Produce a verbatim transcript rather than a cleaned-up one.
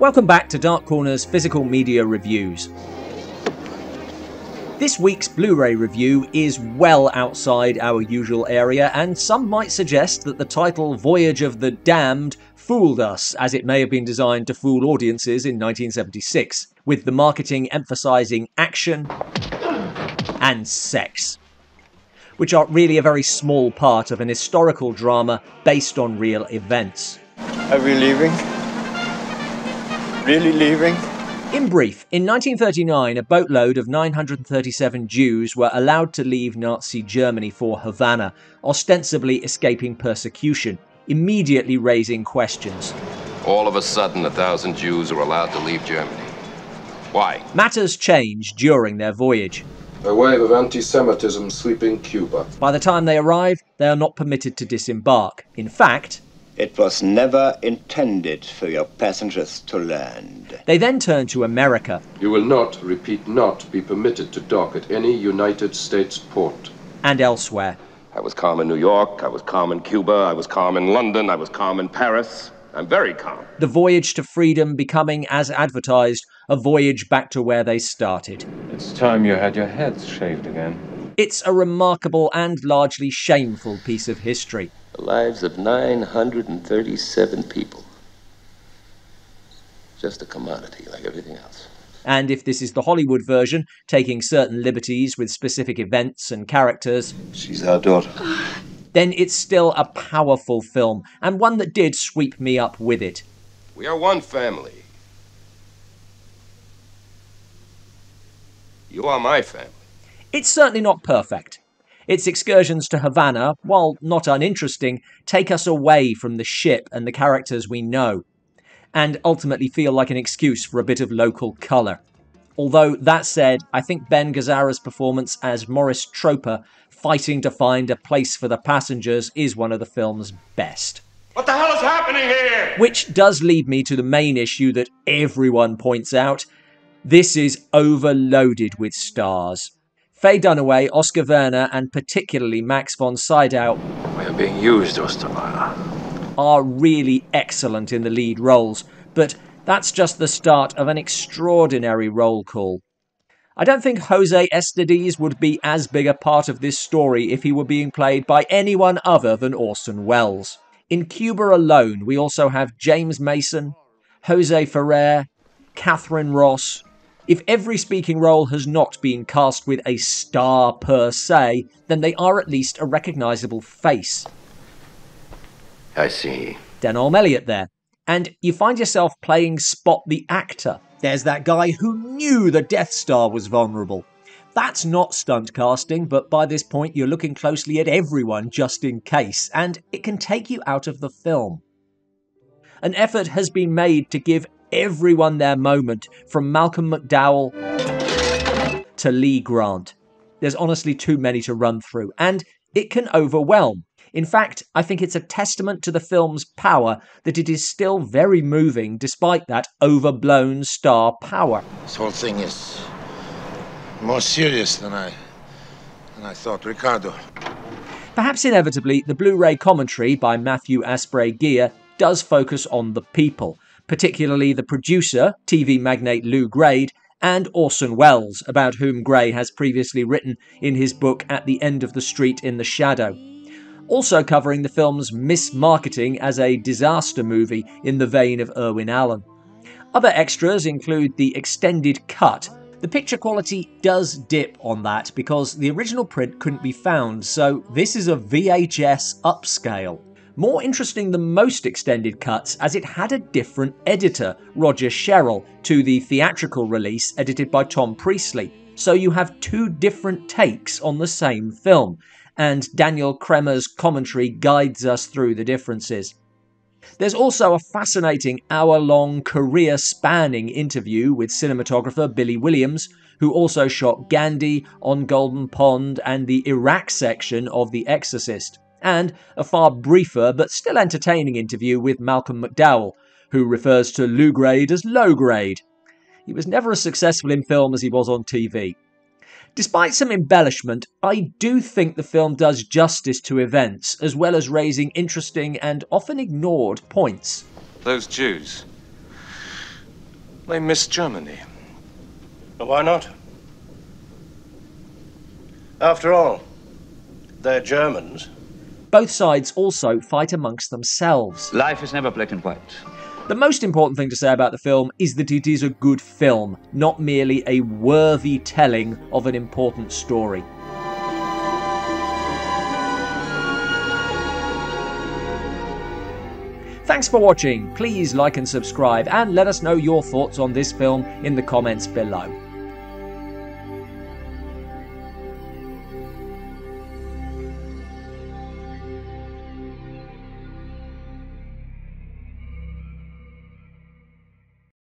Welcome back to Dark Corners Physical Media Reviews. This week's Blu-ray review is well outside our usual area, and some might suggest that the title Voyage of the Damned fooled us, as it may have been designed to fool audiences in nineteen seventy-six, with the marketing emphasising action and sex, which are really a very small part of an historical drama based on real events. Are we leaving? Really leaving? In brief, in nineteen thirty-nine, a boatload of nine hundred thirty-seven Jews were allowed to leave Nazi Germany for Havana, ostensibly escaping persecution, immediately raising questions. All of a sudden, a thousand Jews are allowed to leave Germany. Why? Matters changed during their voyage. A wave of anti-Semitism sweeping Cuba. By the time they arrive, they are not permitted to disembark. In fact, it was never intended for your passengers to land. They then turn to America. You will not, repeat not, be permitted to dock at any United States port. And elsewhere. I was calm in New York, I was calm in Cuba, I was calm in London, I was calm in Paris. I'm very calm. The voyage to freedom becoming, as advertised, a voyage back to where they started. It's time you had your heads shaved again. It's a remarkable and largely shameful piece of history. The lives of nine hundred thirty-seven people. Just a commodity like everything else. And if this is the Hollywood version, taking certain liberties with specific events and characters. She's our daughter. Then it's still a powerful film, and one that did sweep me up with it. We are one family. You are my family. It's certainly not perfect. Its excursions to Havana, while not uninteresting, take us away from the ship and the characters we know, and ultimately feel like an excuse for a bit of local colour. Although, that said, I think Ben Gazzara's performance as Morris Troper, fighting to find a place for the passengers, is one of the film's best. What the hell is happening here? Which does lead me to the main issue that everyone points out. This is overloaded with stars. Faye Dunaway, Oscar Werner, and particularly Max von Sydow We're being used, Ostermeyer. Are really excellent in the lead roles, but that's just the start of an extraordinary roll call. I don't think Jose Estadis would be as big a part of this story if he were being played by anyone other than Orson Welles. In Cuba alone, we also have James Mason, Jose Ferrer, Catherine Ross. If every speaking role has not been cast with a star per se, then they are at least a recognisable face. I see. Denholm Elliott there. And you find yourself playing Spot the Actor. There's that guy who knew the Death Star was vulnerable. That's not stunt casting, but by this point you're looking closely at everyone just in case, and it can take you out of the film. An effort has been made to give everyone their moment, from Malcolm McDowell to Lee Grant. There's honestly too many to run through, and it can overwhelm. In fact, I think it's a testament to the film's power that it is still very moving despite that overblown star power. This whole thing is more serious than I, than I thought, Ricardo. Perhaps inevitably, the Blu-ray commentary by Matthew Asprey-Gear does focus on the people, particularly the producer, T V magnate Lew Grade, and Orson Welles, about whom Gray has previously written in his book At the End of the Street in the Shadow. Also covering the film's mismarketing as a disaster movie in the vein of Irwin Allen. Other extras include the extended cut. The picture quality does dip on that because the original print couldn't be found, so this is a V H S upscale. More interesting than most extended cuts, as it had a different editor, Roger Sherrill, to the theatrical release edited by Tom Priestley, so you have two different takes on the same film, and Daniel Kremer's commentary guides us through the differences. There's also a fascinating hour-long, career-spanning interview with cinematographer Billy Williams, who also shot Gandhi on Golden Pond and the Iraq section of The Exorcist, and a far briefer but still entertaining interview with Malcolm McDowell, who refers to Lew Grade as Low Grade. He was never as successful in film as he was on T V. Despite some embellishment, I do think the film does justice to events, as well as raising interesting and often ignored points. Those Jews, They miss Germany. But why not? After all, they're Germans. Both sides also fight amongst themselves. Life is never black and white. The most important thing to say about the film is that it is a good film, not merely a worthy telling of an important story. Thanks for watching. Please like and subscribe, and let us know your thoughts on this film in the comments below.